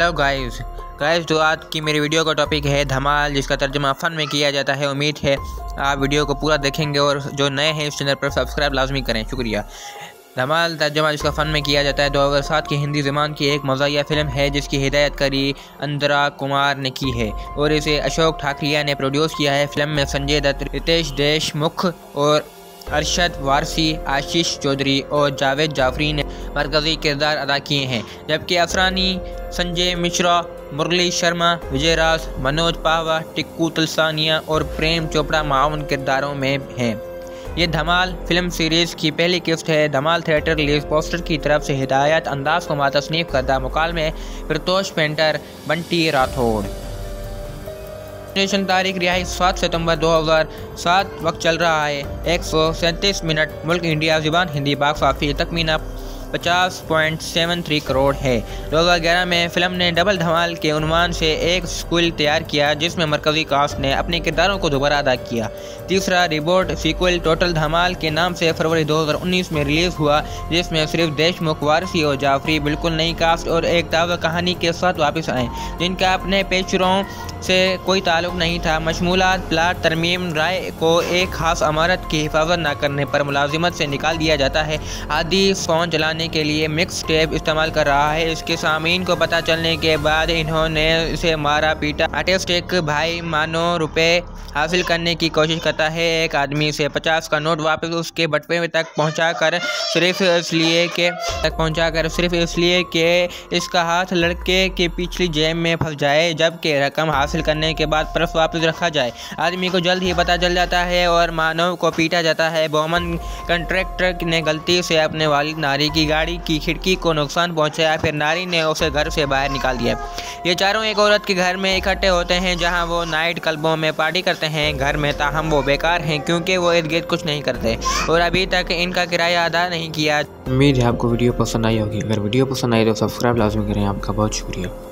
Hello guys तो आज की मेरी वीडियो का टॉपिक है धमाल, जिसका तर्जुमा फन में किया जाता है। उम्मीद है आप वीडियो को पूरा देखेंगे और जो नए हैं इस चैनल पर सब्सक्राइब लाजमी करें, शुक्रिया। धमाल तर्जुमा जिसका फ़न में किया जाता है 2007 की हिंदी ज़ुबान की एक मज़ाहिया फ़िल्म है, जिसकी हिदायतकारी इंद्रा कुमार ने की है और इसे अशोक ठाकरिया ने प्रोड्यूस किया है। फिल्म में संजय दत्त, रितेश देशमुख और अरशद वारसी, आशीष चौधरी और जावेद जाफरी ने मरकज़ी किरदार अदा किए हैं, जबकि अफरानी संजय मिश्रा, मुरली शर्मा, विजय राज, मनोज पाहवा, टिक्कू तुलसानिया और प्रेम चोपड़ा माउन किरदारों में हैं। ये धमाल फिल्म सीरीज़ की पहली किस्त है। धमाल थिएटर रिलीज पोस्टर की तरफ से हिदायत अंदाज को मातसनीफ करदा मुकालमे प्रतोष पेंटर, बंटी राठौड़। तारीख रिहाई 7 सितंबर 2007, वक्त चल रहा है 137 मिनट। मुल्क इंडिया जुबान हिंदी बॉक्स ऑफिस तखमीना 50.73 करोड़ है। 2011 में फिल्म ने डबल धमाल के उन्वान से एक सीक्वल तैयार किया, जिसमें मरकजी कास्ट ने अपने किरदारों को दोबारा अदा किया। तीसरा रिबूट सीक्वल टोटल धमाल के नाम से फरवरी 2019 में रिलीज़ हुआ, जिसमें सिर्फ देशमुख, वारसी और जाफरी बिल्कुल नई कास्ट और एक ताज़ा कहानी के साथ वापस आए, जिनका अपने पेचरों से कोई ताल्लुक नहीं था। मशमूलात प्लाट तरमीम, राय को एक खास इमारत की हिफाजत न करने पर मुलाजिमत से निकाल दिया जाता है आदि। फ़ोन चलाने के लिए मिक्स टेप इस्तेमाल कर रहा है। इसके सामीन को पता चलने के बाद इन्होंने इसे मारा पीटा। आर्टिस्टिक भाई मानो रुपए हासिल करने की कोशिश करता है। एक आदमी से 50 का नोट वापस उसके बटवे तक पहुंचाकर सिर्फ इसलिए कि इसका हाथ लड़के के पिछली जेब में फंस जाए, जबकि रकम हासिल करने के बाद पर्स वापस रखा जाए। आदमी को जल्द ही पता चल जाता है और मानव को पीटा जाता है। बोमन कंट्रैक्टर ने गलती से अपने वालिद नारी की गाड़ी की खिड़की को नुकसान पहुंचाया, फिर नारी ने उसे घर से बाहर निकाल दिया। ये चारों एक औरत के घर में इकट्ठे होते हैं, जहां वो नाइट क्लबों में पार्टी करते हैं। घर में ताहम वो बेकार हैं, क्योंकि वो इर्द गिर्द कुछ नहीं करते और अभी तक इनका किराया अदा नहीं किया। उम्मीद है आपको वीडियो पसंद आई होगी। अगर वीडियो पसंद आई तो सब्सक्राइब लाजमी करें। आपका बहुत शुक्रिया।